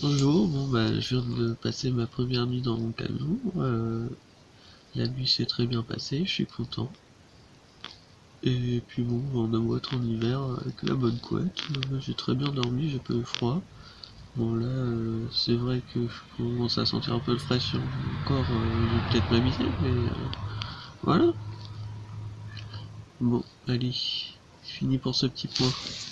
Bonjour, je viens de passer ma première nuit dans mon camion, la nuit s'est très bien passée, je suis content, et puis bon, on a beau être en hiver avec la bonne couette, j'ai très bien dormi, j'ai pas eu froid, bon là, c'est vrai que je commence à sentir un peu le frais sur mon corps, je vais peut-être m'amuser, mais voilà, bon, allez, c'est fini pour ce petit point.